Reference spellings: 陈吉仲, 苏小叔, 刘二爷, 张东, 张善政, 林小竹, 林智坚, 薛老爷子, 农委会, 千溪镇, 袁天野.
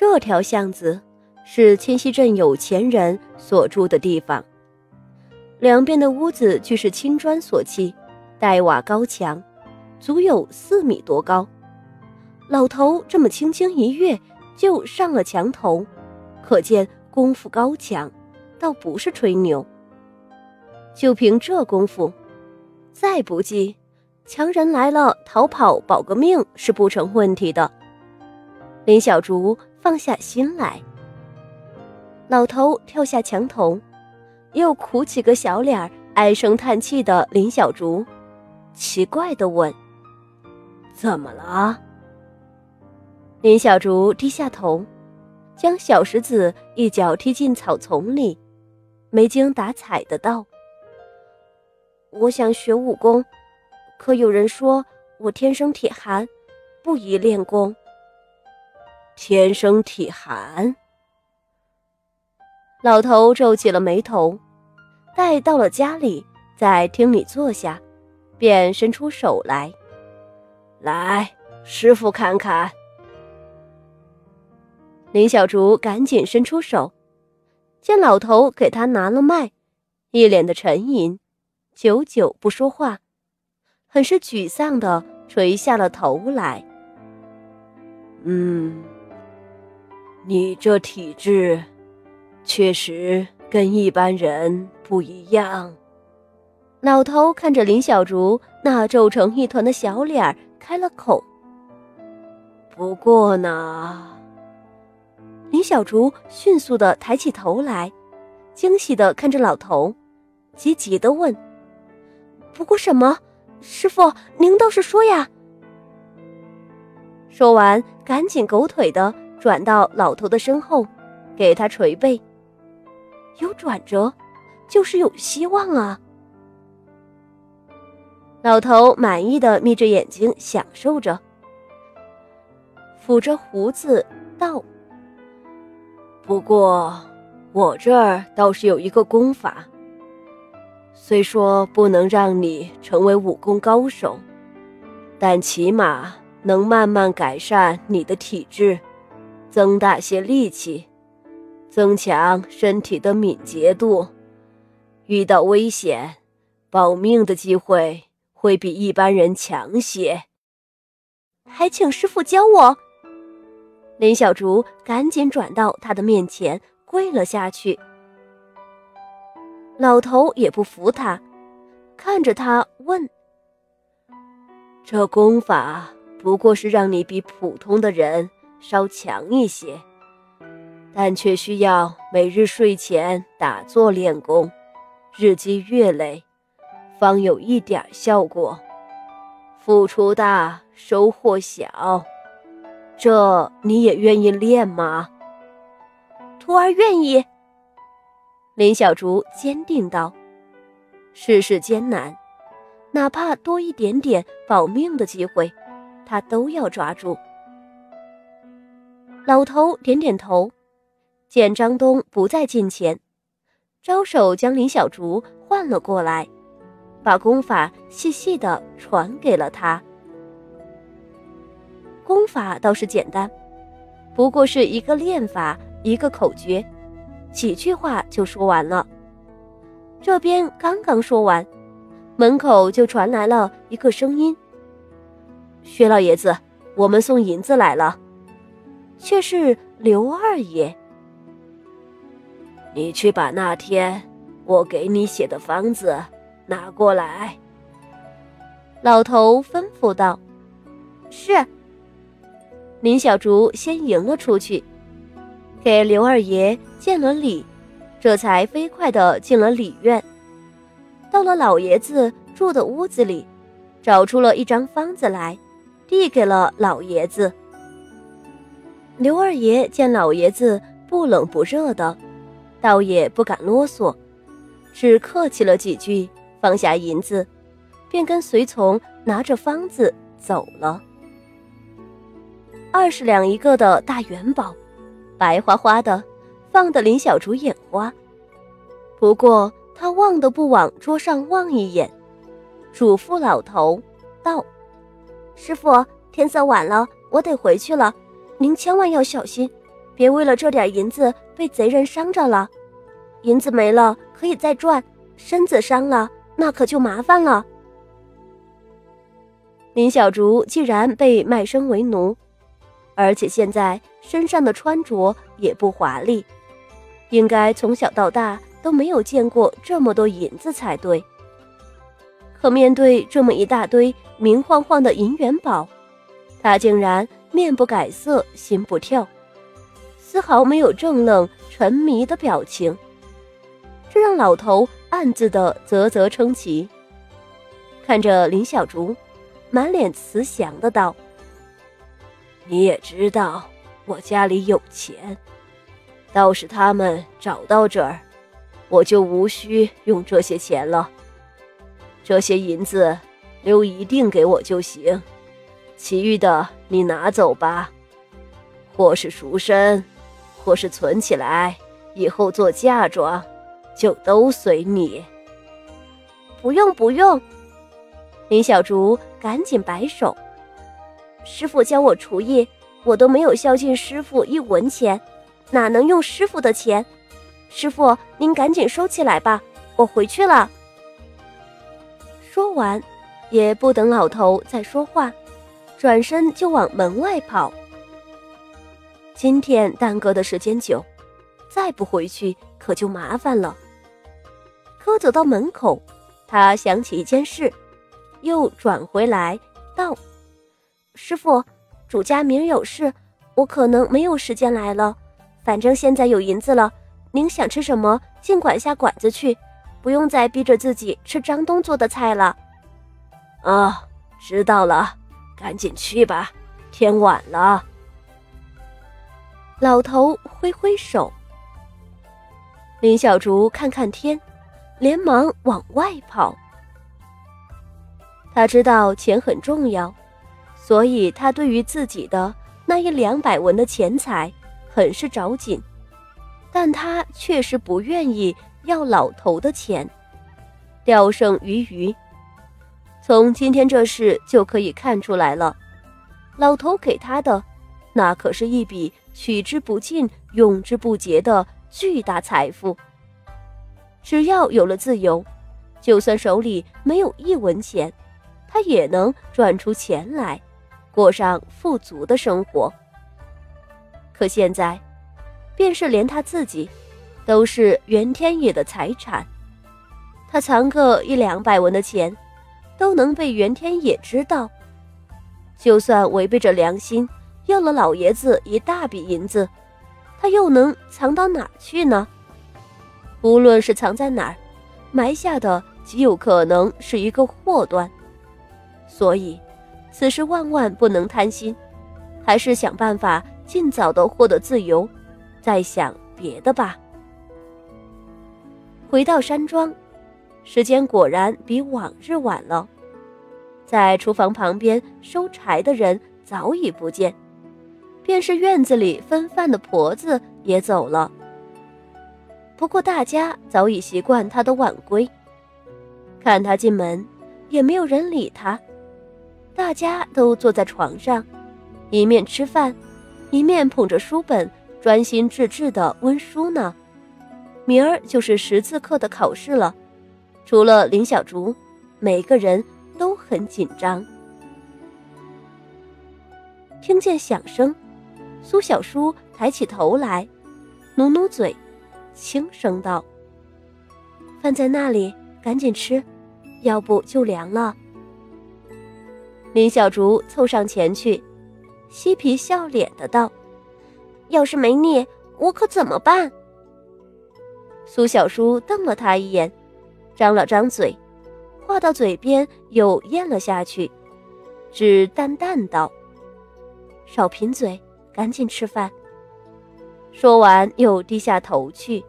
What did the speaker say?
这条巷子是千溪镇有钱人所住的地方，两边的屋子俱是青砖所砌，黛瓦高墙，足有4米多高。老头这么轻轻一跃就上了墙头，可见功夫高强，倒不是吹牛。就凭这功夫，再不济强人来了逃跑保个命是不成问题的。林小竹放下心来，老头跳下墙头，又苦起个小脸儿，唉声叹气的林小竹奇怪地问：怎么了？林小竹低下头，将小石子一脚踢进草丛里，没精打采的道：我想学武功，可有人说我天生铁寒，不宜练功。天生体寒？老头皱起了眉头，待到了家里，在厅里坐下，便伸出手来：来，师父看看。林小竹赶紧伸出手，见老头给他拿了脉，一脸的沉吟，久久不说话，很是沮丧地垂下了头来。你这体质确实跟一般人不一样。老头看着林小竹那皱成一团的小脸开了口。不过呢，林小竹迅速地抬起头来，惊喜地看着老头，急急地问：不过什么？师父，您倒是说呀。说完赶紧狗腿地转到老头的身后，给他捶背。有转折就是有希望啊。老头满意地眯着眼睛享受着，抚着胡子道：不过我这儿倒是有一个功法，虽说不能让你成为武功高手，但起码能慢慢改善你的体质，增大些力气，增强身体的敏捷度，遇到危险保命的机会会比一般人强些。还请师父教我。林小竹赶紧转到他的面前跪了下去。老头也不服他，看着他问：这功法不过是让你比普通的人稍强一些，但却需要每日睡前打坐练功，日积月累，方有一点效果。付出大，收获小，这你也愿意练吗？徒儿愿意。林小竹坚定道：世事艰难，哪怕多一点点保命的机会，他都要抓住。老头点点头，见张东不再近前，招手将林小竹唤了过来，把功法细细地传给了他。功法倒是简单，不过是一个练法，一个口诀，几句话就说完了。这边刚刚说完，门口就传来了一个声音：薛老爷子，我们送银子来了。却是刘二爷。你去把那天我给你写的方子拿过来。老头吩咐道。是。林小竹先迎了出去，给刘二爷见了礼，这才飞快地进了里院，到了老爷子住的屋子里，找出了一张方子来，递给了老爷子。刘二爷见老爷子不冷不热的，倒也不敢啰嗦，只客气了几句，放下银子，便跟随从拿着方子走了。20两一个的大元宝，白花花的，放得林小竹眼花。不过他忘得不往桌上望一眼，嘱咐老头道：师父，天色晚了，我得回去了，您千万要小心，别为了这点银子被贼人伤着了。银子没了可以再赚，身子伤了那可就麻烦了。林小竹既然被卖身为奴，而且现在身上的穿着也不华丽，应该从小到大都没有见过这么多银子才对。可面对这么一大堆明晃晃的银元宝，他竟然面不改色心不跳，丝毫没有怔愣沉迷的表情，这让老头暗自的啧啧称奇。看着林小竹，满脸慈祥的道：“你也知道我家里有钱，倒是他们找到这儿，我就无需用这些钱了。这些银子留一定给我就行，其余的你拿走吧，或是赎身，或是存起来以后做嫁妆，就都随你。”“不用不用！”林小竹赶紧摆手，“师傅教我厨艺，我都没有孝敬师傅一文钱，哪能用师傅的钱？师傅您赶紧收起来吧，我回去了。”说完也不等老头再说话，转身就往门外跑。今天耽搁的时间久，再不回去可就麻烦了。可走到门口，他想起一件事，又转回来道：“师傅，主家明儿有事，我可能没有时间来了，反正现在有银子了，您想吃什么尽管下馆子去，不用再逼着自己吃张东做的菜了。”“哦，知道了，赶紧去吧，天晚了。”老头挥挥手。林小竹看看天，连忙往外跑。他知道钱很重要，所以他对于自己的那100-200文的钱财很是着紧，但他确实不愿意要老头的钱，掉剩余余。从今天这事就可以看出来了，老头给他的那可是一笔取之不尽用之不竭的巨大财富。只要有了自由，就算手里没有1文钱，他也能赚出钱来，过上富足的生活。可现在便是连他自己都是袁天野的财产，他藏个100-200文的钱都能被袁天野知道，就算违背着良心要了老爷子一大笔银子，他又能藏到哪儿去呢？无论是藏在哪儿，埋下的极有可能是一个祸端，所以此时万万不能贪心，还是想办法尽早的获得自由，再想别的吧。回到山庄，时间果然比往日晚了，在厨房旁边收柴的人早已不见，便是院子里分饭的婆子也走了。不过大家早已习惯他的晚归，看他进门也没有人理他，大家都坐在床上，一面吃饭一面捧着书本专心致志地温书呢。明儿就是识字课的考试了，除了林小竹，每个人都很紧张。听见响声，苏小叔抬起头来，努努嘴，轻声道：“饭在那里，赶紧吃，要不就凉了。”林小竹凑上前去，嬉皮笑脸的道：“要是没你，我可怎么办？”苏小叔瞪了他一眼，张了张嘴，话到嘴边又咽了下去，只淡淡道：“少贫嘴，赶紧吃饭。”说完又低下头去。